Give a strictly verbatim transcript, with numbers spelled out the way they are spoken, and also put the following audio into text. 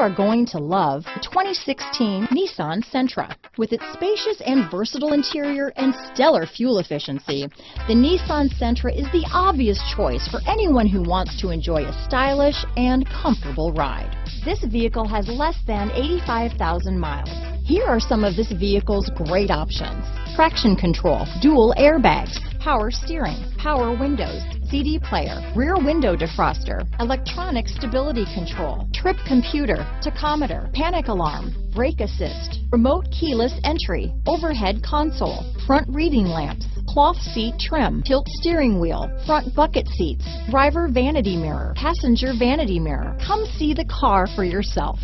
are going to love the twenty sixteen Nissan Sentra. With its spacious and versatile interior and stellar fuel efficiency, the Nissan Sentra is the obvious choice for anyone who wants to enjoy a stylish and comfortable ride. This vehicle has less than eighty-five thousand miles. Here are some of this vehicle's great options: traction control, dual airbags, power steering, power windows, C D player, rear window defroster, electronic stability control, trip computer, tachometer, panic alarm, brake assist, remote keyless entry, overhead console, front reading lamps, cloth seat trim, tilt steering wheel, front bucket seats, driver vanity mirror, passenger vanity mirror. Come see the car for yourself.